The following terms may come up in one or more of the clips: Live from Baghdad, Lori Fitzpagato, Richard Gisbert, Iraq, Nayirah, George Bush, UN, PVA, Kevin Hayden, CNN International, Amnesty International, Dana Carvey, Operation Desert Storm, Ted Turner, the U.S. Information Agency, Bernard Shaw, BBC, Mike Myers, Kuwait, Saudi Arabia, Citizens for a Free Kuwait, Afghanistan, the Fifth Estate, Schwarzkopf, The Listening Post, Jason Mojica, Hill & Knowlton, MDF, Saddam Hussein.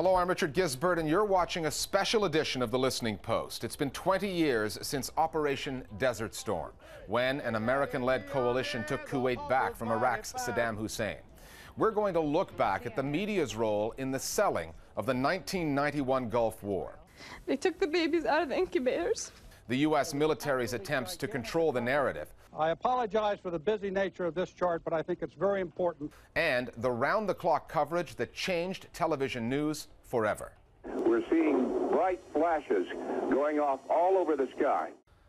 Hello, I'm Richard Gisbert, and you're watching a special edition of The Listening Post. It's been 20 years since Operation Desert Storm, when an American-led coalition took Kuwait back from Iraq's Saddam Hussein. We're going to look back at the media's role in the selling of the 1991 Gulf War. They took the babies out of the incubators. The U.S. military's attempts to control the narrative. I apologize for the busy nature of this chart, but I think it's very important. And the round-the-clock coverage that changed television news forever. We're seeing bright flashes going off all over the sky.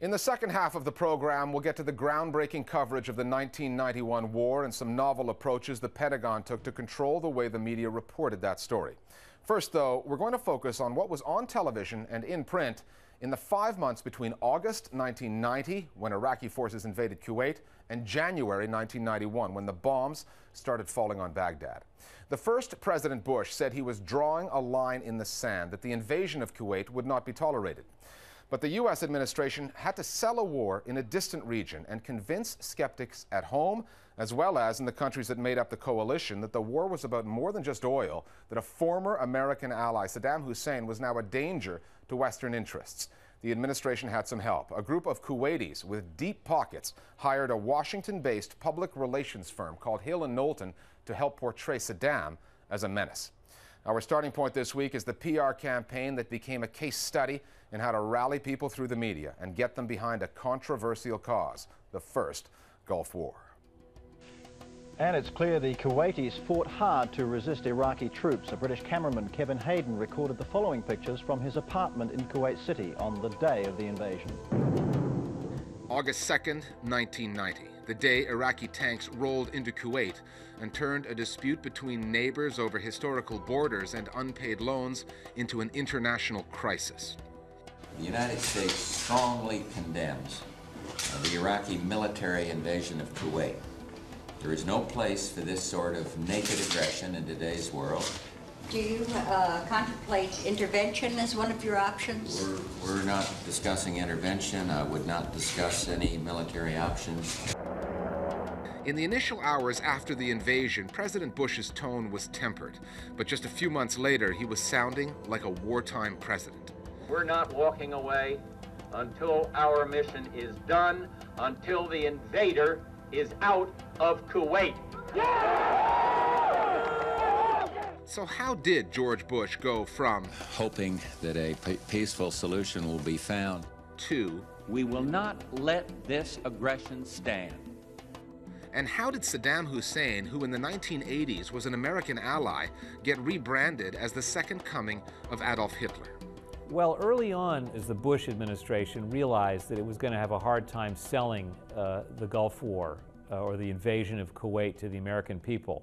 In the second half of the program, we'll get to the groundbreaking coverage of the 1991 war and some novel approaches the Pentagon took to control the way the media reported that story. First, though, we're going to focus on what was on television and in print in the 5 months between August 1990, when Iraqi forces invaded Kuwait, and January 1991, when the bombs started falling on Baghdad. The first President Bush said he was drawing a line in the sand, that the invasion of Kuwait would not be tolerated. But the U.S. administration had to sell a war in a distant region and convince skeptics at home, as well as in the countries that made up the coalition, that the war was about more than just oil, that a former American ally, Saddam Hussein, was now a danger to Western interests. The administration had some help. A group of Kuwaitis with deep pockets hired a Washington-based public relations firm called Hill & Knowlton to help portray Saddam as a menace. Our starting point this week is the PR campaign that became a case study in how to rally people through the media and get them behind a controversial cause, the first Gulf War. And it's clear the Kuwaitis fought hard to resist Iraqi troops. A British cameraman, Kevin Hayden, recorded the following pictures from his apartment in Kuwait City on the day of the invasion. August 2nd, 1990, the day Iraqi tanks rolled into Kuwait and turned a dispute between neighbors over historical borders and unpaid loans into an international crisis. The United States strongly condemns the Iraqi military invasion of Kuwait. There is no place for this sort of naked aggression in today's world. Do you contemplate intervention as one of your options? We're not discussing intervention. I would not discuss any military options. In the initial hours after the invasion, President Bush's tone was tempered. But just a few months later, he was sounding like a wartime president. We're not walking away until our mission is done, until the invader is out of Kuwait. Yeah! So how did George Bush go from hoping that a peaceful solution will be found to we will not let this aggression stand? And how did Saddam Hussein, who in the 1980s was an American ally, get rebranded as the second coming of Adolf Hitler? Well, early on, as the Bush administration realized that it was going to have a hard time selling the Gulf War or the invasion of Kuwait to the American people,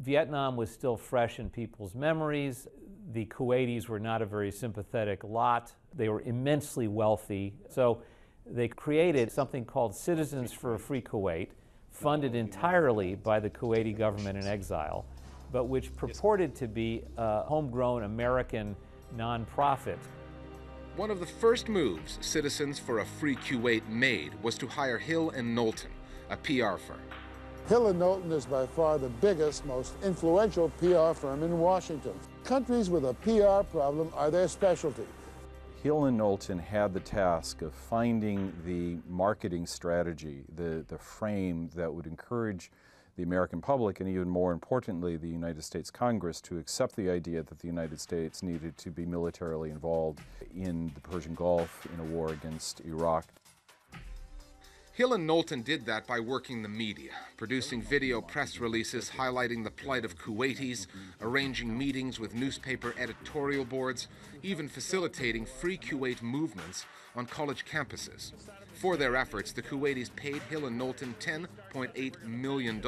Vietnam was still fresh in people's memories. The Kuwaitis were not a very sympathetic lot. They were immensely wealthy. So they created something called Citizens for a Free Kuwait, funded entirely by the Kuwaiti government in exile, but which purported to be a homegrown American nonprofit. One of the first moves Citizens for a Free Kuwait made was to hire Hill and Knowlton, a PR firm. Hill and Knowlton is by far the biggest, most influential PR firm in Washington. Countries with a PR problem are their specialty. Hill and Knowlton had the task of finding the marketing strategy, the frame that would encourage the American public, and even more importantly, the United States Congress, to accept the idea that the United States needed to be militarily involved in the Persian Gulf in a war against Iraq. Hill and Knowlton did that by working the media, producing video press releases highlighting the plight of Kuwaitis, arranging meetings with newspaper editorial boards, even facilitating Free Kuwait movements on college campuses. For their efforts, the Kuwaitis paid Hill and Knowlton $10.8 million.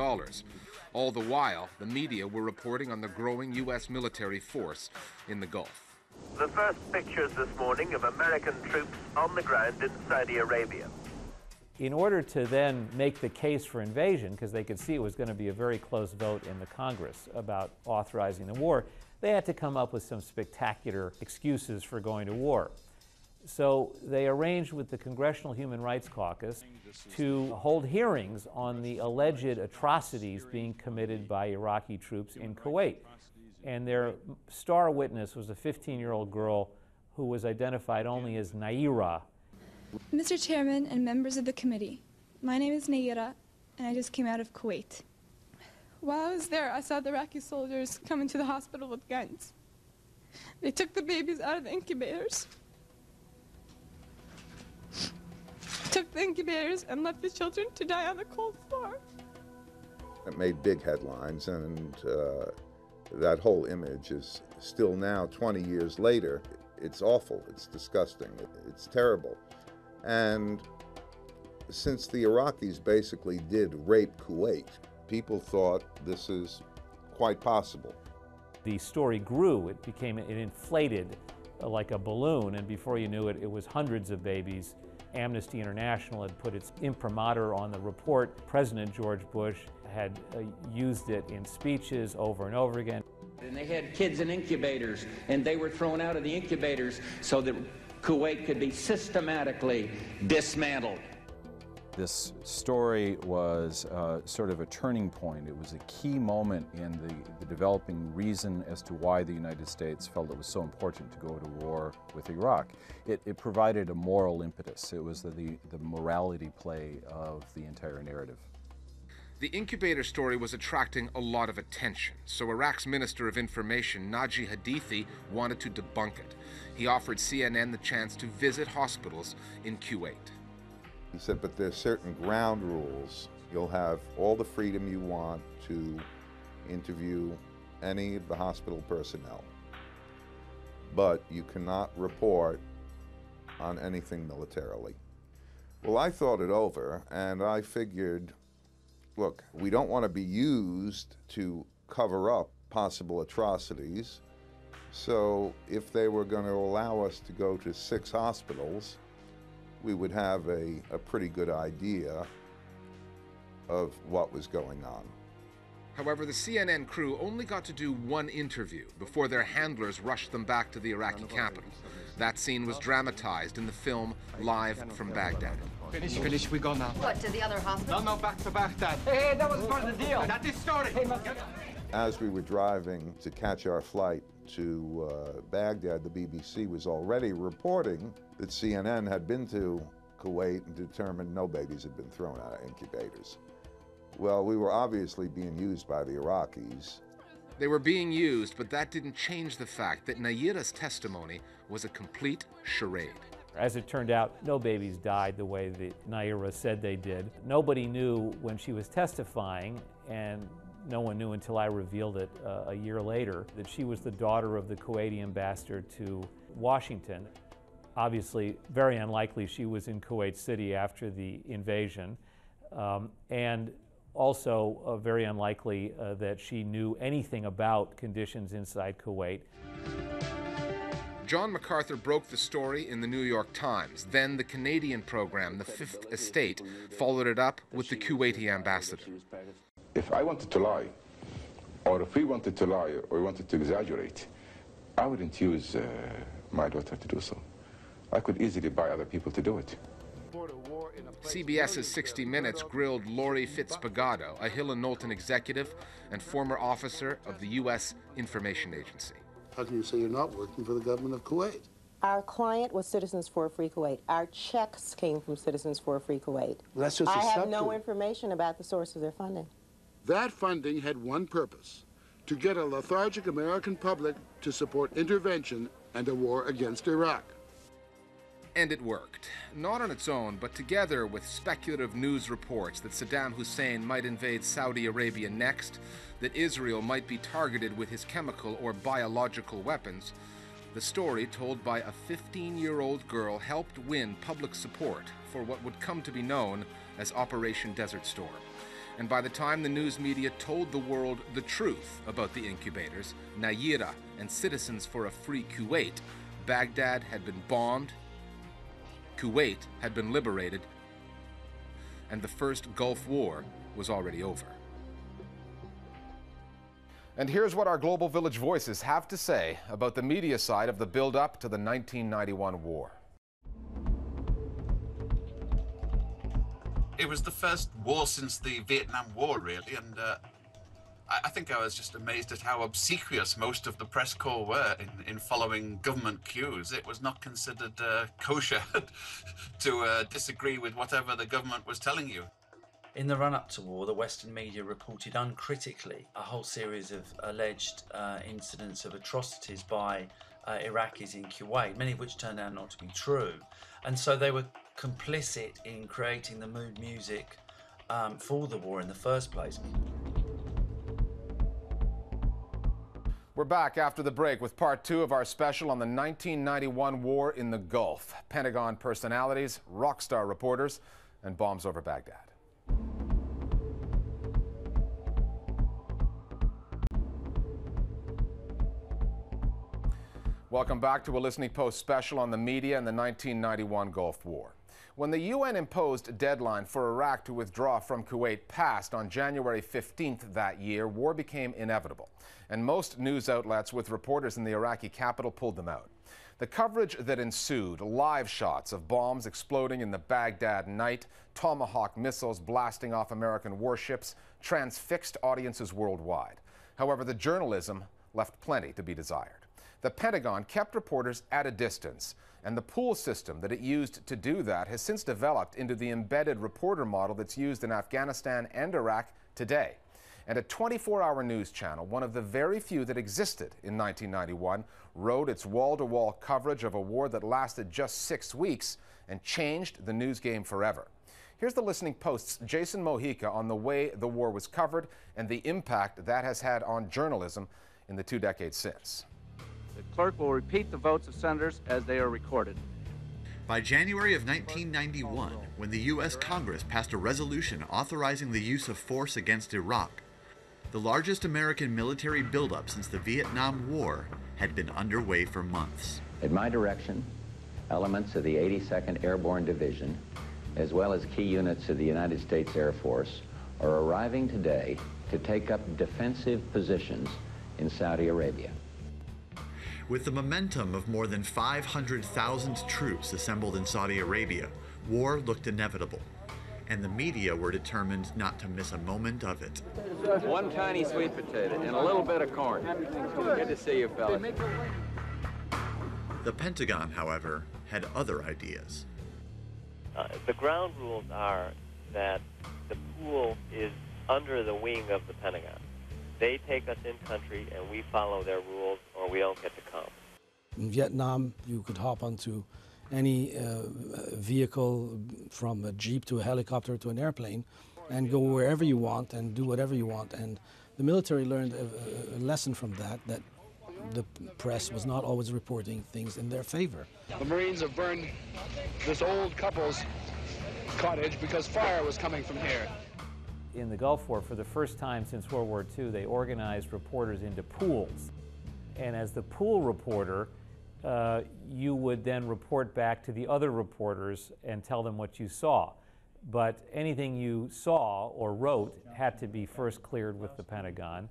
All the while, the media were reporting on the growing U.S. military force in the Gulf. The first pictures this morning of American troops on the ground in Saudi Arabia. In order to then make the case for invasion, because they could see it was going to be a very close vote in the Congress about authorizing the war, they had to come up with some spectacular excuses for going to war. So they arranged with the Congressional Human Rights Caucus to hold hearings on the alleged atrocities being committed by Iraqi troops in Kuwait. And their star witness was a 15-year-old girl who was identified only as Nayirah. Mr. Chairman and members of the committee, my name is Nayirah, and I just came out of Kuwait. While I was there, I saw the Iraqi soldiers come into the hospital with guns. They took the babies out of the incubators, took the incubators and left the children to die on the cold floor. It made big headlines, and that whole image is still now, 20 years later, it's awful, it's disgusting, it's terrible. And since the Iraqis basically did rape Kuwait, people thought this is quite possible. The story grew, it inflated like a balloon, and before you knew it, it was hundreds of babies. Amnesty International had put its imprimatur on the report. President George Bush had used it in speeches over and over again. And they had kids in incubators, and they were thrown out of the incubators so that Kuwait could be systematically dismantled. This story was sort of a turning point. It was a key moment in the developing reason as to why the United States felt it was so important to go to war with Iraq. It provided a moral impetus. It was the morality play of the entire narrative. The incubator story was attracting a lot of attention, so Iraq's Minister of Information, Naji Hadithi, wanted to debunk it. He offered CNN the chance to visit hospitals in Kuwait. He said, but there's certain ground rules. You'll have all the freedom you want to interview any of the hospital personnel, but you cannot report on anything militarily. Well, I thought it over, and I figured, look, we don't want to be used to cover up possible atrocities, so if they were going to allow us to go to 6 hospitals, we would have a pretty good idea of what was going on. However, the CNN crew only got to do one interview before their handlers rushed them back to the Iraqi capital. That scene was dramatized in the film Live from Baghdad. Finish, we go now. What, to the other hospital? No, back to Baghdad. Hey, that was part of the deal. That is story. As we were driving to catch our flight to Baghdad, the BBC was already reporting that CNN had been to Kuwait and determined no babies had been thrown out of incubators. Well, we were obviously being used by the Iraqis. They were being used, but that didn't change the fact that Nayirah's testimony was a complete charade. As it turned out, no babies died the way that Nayirah said they did. Nobody knew when she was testifying, and no one knew until I revealed it a year later, that she was the daughter of the Kuwaiti ambassador to Washington. Obviously, very unlikely she was in Kuwait City after the invasion, and also very unlikely that she knew anything about conditions inside Kuwait. John MacArthur broke the story in the New York Times. Then the Canadian program, the Fifth Estate, followed it up with the Kuwaiti ambassador. If I wanted to lie, or if we wanted to lie, or wanted to exaggerate, I wouldn't use my daughter to do so. I could easily buy other people to do it. CBS's 60 Minutes grilled Lori Fitzpagato, a Hill & Knowlton executive and former officer of the U.S. Information Agency. How can you say you're not working for the government of Kuwait? Our client was Citizens for a Free Kuwait. Our checks came from Citizens for a Free Kuwait. That's just I have no information about the source of their funding. That funding had one purpose, to get a lethargic American public to support intervention and a war against Iraq. And it worked. Not on its own, but together with speculative news reports that Saddam Hussein might invade Saudi Arabia next, that Israel might be targeted with his chemical or biological weapons. The story told by a 15-year-old girl helped win public support for what would come to be known as Operation Desert Storm. And by the time the news media told the world the truth about the incubators, Nayirah and Citizens for a Free Kuwait, Baghdad had been bombed, Kuwait had been liberated, and the first Gulf War was already over. And here's what our Global Village voices have to say about the media side of the build-up to the 1991 war. It was the first war since the Vietnam War, really, and I think I was just amazed at how obsequious most of the press corps were in following government cues. It was not considered kosher to disagree with whatever the government was telling you. In the run-up to war, the Western media reported uncritically a whole series of alleged incidents of atrocities by Iraqis in Kuwait, many of which turned out not to be true. And so they were complicit in creating the mood music for the war in the first place. We're back after the break with part two of our special on the 1991 war in the Gulf. Pentagon personalities, rock star reporters, and bombs over Baghdad. Welcome back to a Listening Post special on the media and the 1991 Gulf War. When the UN imposed deadline for Iraq to withdraw from Kuwait passed on January 15th that year, war became inevitable, and most news outlets with reporters in the Iraqi capital pulled them out. The coverage that ensued, live shots of bombs exploding in the Baghdad night, Tomahawk missiles blasting off American warships, transfixed audiences worldwide. However, the journalism left plenty to be desired. The Pentagon kept reporters at a distance, and the pool system that it used to do that has since developed into the embedded reporter model that's used in Afghanistan and Iraq today. And a 24-hour news channel, one of the very few that existed in 1991, rode its wall-to-wall coverage of a war that lasted just 6 weeks and changed the news game forever. Here's the Listening Post's Jason Mojica on the way the war was covered and the impact that has had on journalism in the 2 decades since. The clerk will repeat the votes of senators as they are recorded. By January of 1991, when the U.S. Congress passed a resolution authorizing the use of force against Iraq, the largest American military buildup since the Vietnam War had been underway for months. At my direction, elements of the 82nd Airborne Division, as well as key units of the United States Air Force, are arriving today to take up defensive positions in Saudi Arabia. With the momentum of more than 500,000 troops assembled in Saudi Arabia, war looked inevitable, and the media were determined not to miss a moment of it. One tiny sweet potato and a little bit of corn. Good to see you, fellas. The Pentagon, however, had other ideas. The ground rules are that the pool is under the wing of the Pentagon. They take us in country and we follow their rules or we don't get to come. In Vietnam, you could hop onto any vehicle, from a jeep to a helicopter to an airplane, and go wherever you want and do whatever you want. And the military learned a lesson from that, that the press was not always reporting things in their favor. The Marines have burned this old couple's cottage because fire was coming from here. In the Gulf War, for the first time since World War II, they organized reporters into pools. And as the pool reporter, you would then report back to the other reporters and tell them what you saw. But anything you saw or wrote had to be first cleared with the Pentagon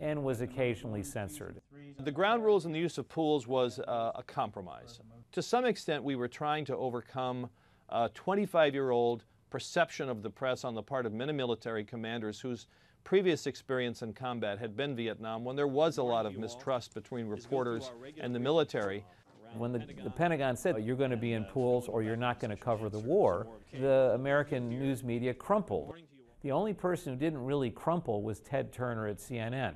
and was occasionally censored. The ground rules in the use of pools was a compromise. To some extent, we were trying to overcome a 25-year-old perception of the press on the part of many military commanders whose previous experience in combat had been Vietnam, when there was a lot of mistrust between reporters and the military. When the Pentagon said, you're going to be in pools or you're not going to cover the war, the American news media crumpled. The only person who didn't really crumple was Ted Turner at CNN.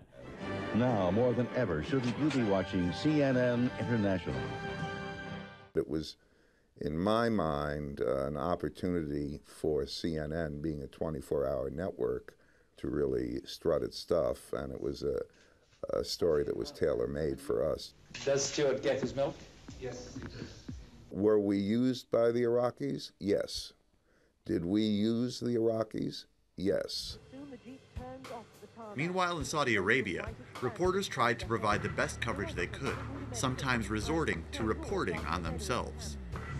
Now, more than ever, shouldn't you be watching CNN International? It was, in my mind, an opportunity for CNN, being a 24-hour network, to really strut its stuff, and it was a story that was tailor-made for us. Does Stewart get his milk? Yes. Were we used by the Iraqis? Yes. Did we use the Iraqis? Yes. Meanwhile, in Saudi Arabia, reporters tried to provide the best coverage they could, sometimes resorting to reporting on themselves.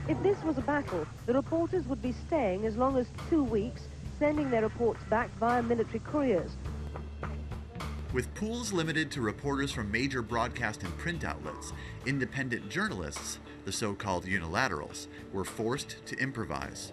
If this was a battle, the reporters would be staying as long as 2 weeks, sending their reports back via military couriers. With pools limited to reporters from major broadcast and print outlets, independent journalists, the so-called unilaterals, were forced to improvise.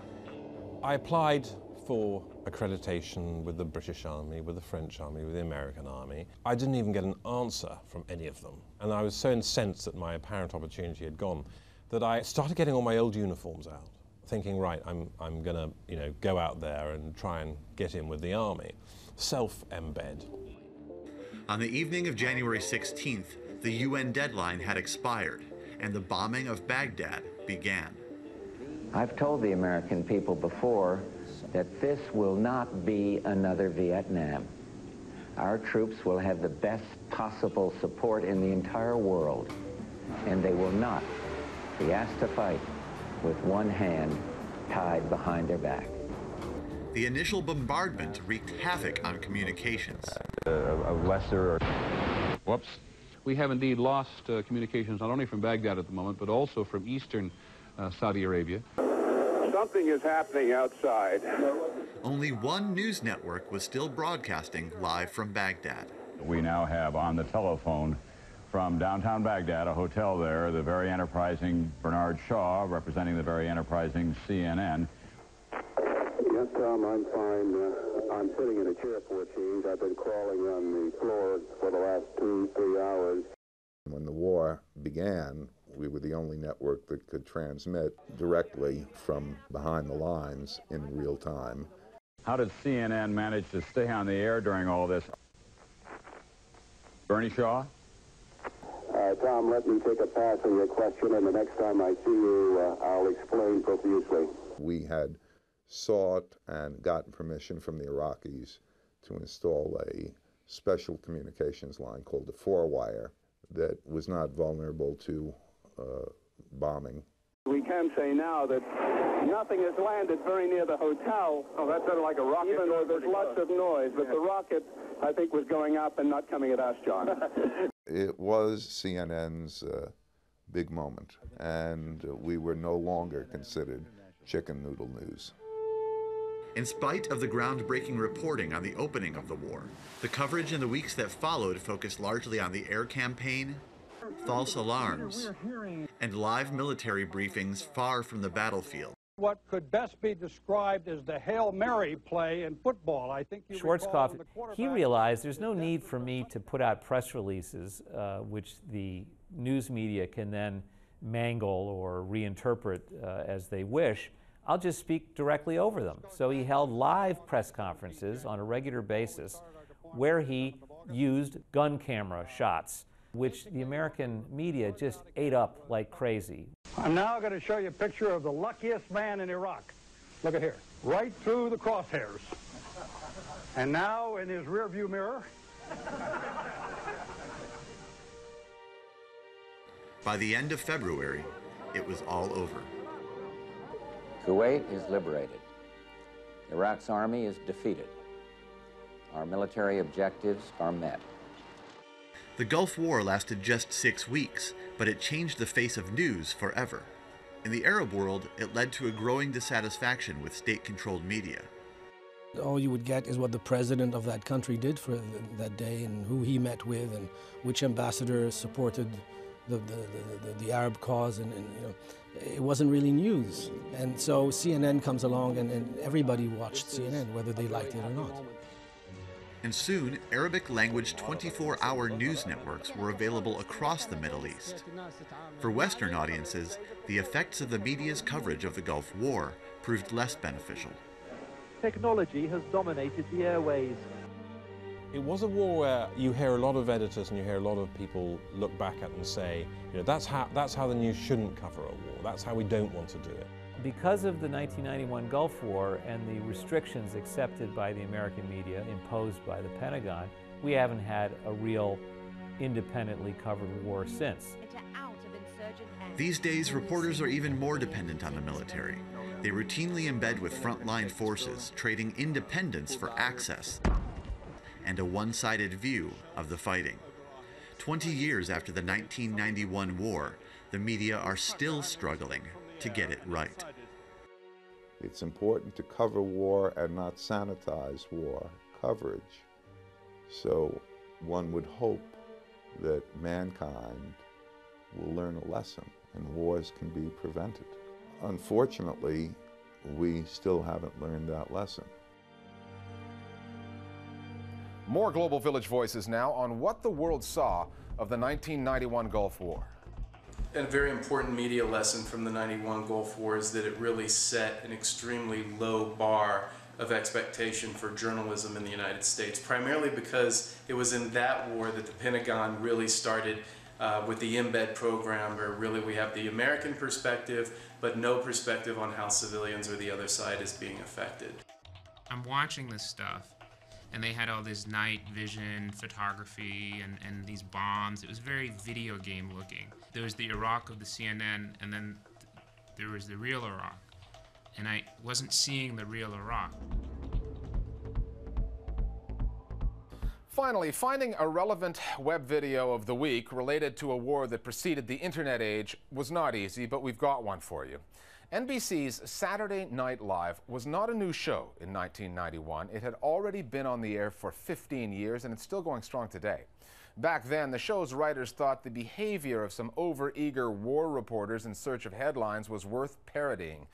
I applied for accreditation with the British Army, with the French Army, with the American Army. I didn't even get an answer from any of them. And I was so incensed that my apparent opportunity had gone that I started getting all my old uniforms out, thinking, right, I'm going to, you know, go out there and try and get in with the Army. Self-embed. On the evening of January 16th, the UN deadline had expired, and the bombing of Baghdad began. I've told the American people before that this will not be another Vietnam. Our troops will have the best possible support in the entire world, and they will not be asked to fight with one hand tied behind their back. The initial bombardment wreaked havoc on communications. Whoops. We have indeed lost communications not only from Baghdad at the moment, but also from eastern Saudi Arabia. Something is happening outside. Only one news network was still broadcasting live from Baghdad. We now have on the telephone from downtown Baghdad, a hotel there, the very enterprising Bernard Shaw, representing the very enterprising CNN. Yes, Tom, I'm fine. I'm sitting in a chair for a change. I've been crawling on the floor for the last 2-3 hours. When the war began, we were the only network that could transmit directly from behind the lines in real time. How did CNN manage to stay on the air during all this? Bernie Shaw? Tom, let me take a pass on your question, and the next time I see you, I'll explain profusely. We had sought and gotten permission from the Iraqis to install a special communications line called the four-wire that was not vulnerable to bombing. We can say now that nothing has landed very near the hotel. Oh, that sounded like a rocket. Even though there's lots of noise, but yeah. The rocket, I think, was going up and not coming at us, John. It was CNN's big moment, and we were no longer considered chicken noodle news. In spite of the groundbreaking reporting on the opening of the war, the coverage in the weeks that followed focused largely on the air campaign, false alarms, and live military briefings far from the battlefield. What could best be described as the Hail Mary play in football, I think. Schwarzkopf, he realized there's no need for me to put out press releases which the news media can then mangle or reinterpret as they wish. I'll just speak directly over them. So he held live press conferences on a regular basis where he used gun camera shots, which the American media just ate up like crazy. I'm now going to show you a picture of the luckiest man in Iraq. Look at here, right through the crosshairs. And now in his rearview mirror. By the end of February, it was all over. Kuwait is liberated. Iraq's army is defeated. Our military objectives are met. The Gulf War lasted just 6 weeks, but it changed the face of news forever. In the Arab world, it led to a growing dissatisfaction with state-controlled media. All you would get is what the president of that country did for that day and who he met with and which ambassador supported the Arab cause, and you know, it wasn't really news. And so CNN comes along and everybody watched CNN, whether they liked it or not. And soon, Arabic-language 24-hour news networks were available across the Middle East. For Western audiences, the effects of the media's coverage of the Gulf War proved less beneficial. Technology has dominated the airways. It was a war where you hear a lot of editors and you hear a lot of people look back at and say, you know, that's how the news shouldn't cover a war, that's how we don't want to do it. Because of the 1991 Gulf War and the restrictions accepted by the American media, imposed by the Pentagon, we haven't had a real independently covered war since. These days, reporters are even more dependent on the military. They routinely embed with frontline forces, trading independence for access and a one-sided view of the fighting. 20 years after the 1991 war, the media are still struggling to get it right. It's important to cover war and not sanitize war coverage. So one would hope that mankind will learn a lesson and wars can be prevented. Unfortunately, we still haven't learned that lesson. More Global Village Voices now on what the world saw of the 1991 Gulf War. A very important media lesson from the 91 Gulf War is that it really set an extremely low bar of expectation for journalism in the United States, primarily because it was in that war that the Pentagon really started with the embed program, where really we have the American perspective, but no perspective on how civilians or the other side is being affected. I'm watching this stuff, and they had all this night vision photography and these bombs. It was very video game looking. There was the Iraq of the CNN, and then there was the real Iraq. And I wasn't seeing the real Iraq. Finally, finding a relevant web video of the week related to a war that preceded the internet age was not easy, but we've got one for you. NBC's Saturday Night Live was not a new show in 1991. It had already been on the air for 15 years, and it's still going strong today. Back then, the show's writers thought the behavior of some overeager war reporters in search of headlines was worth parodying.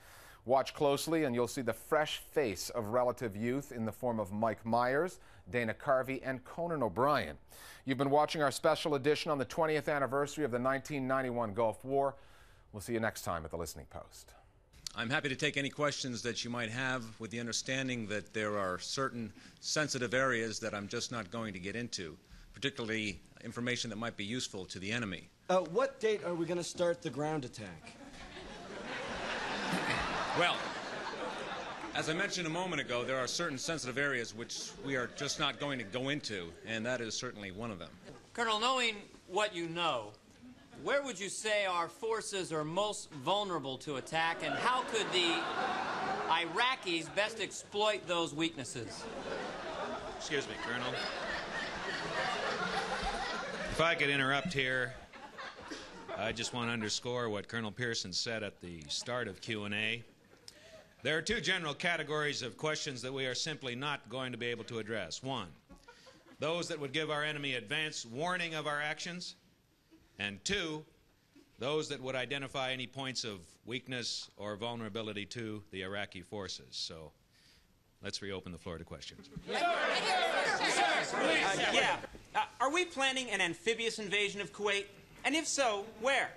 Watch closely and you'll see the fresh face of relative youth in the form of Mike Myers, Dana Carvey, and Conan O'Brien. You've been watching our special edition on the 20th anniversary of the 1991 Gulf War. We'll see you next time at The Listening Post. I'm happy to take any questions that you might have, with the understanding that there are certain sensitive areas that I'm just not going to get into, particularly information that might be useful to the enemy. What date are we going to start the ground attack? Well, as I mentioned a moment ago, there are certain sensitive areas which we are just not going to go into, and that is certainly one of them. Colonel, knowing what you know, where would you say our forces are most vulnerable to attack, and how could the Iraqis best exploit those weaknesses? Excuse me, Colonel. If I could interrupt here, I just want to underscore what Colonel Pearson said at the start of Q&A. There are two general categories of questions that we are simply not going to be able to address. One, those that would give our enemy advance warning of our actions, and two, those that would identify any points of weakness or vulnerability to the Iraqi forces. So let's reopen the floor to questions. Are we planning an amphibious invasion of Kuwait? And if so, where?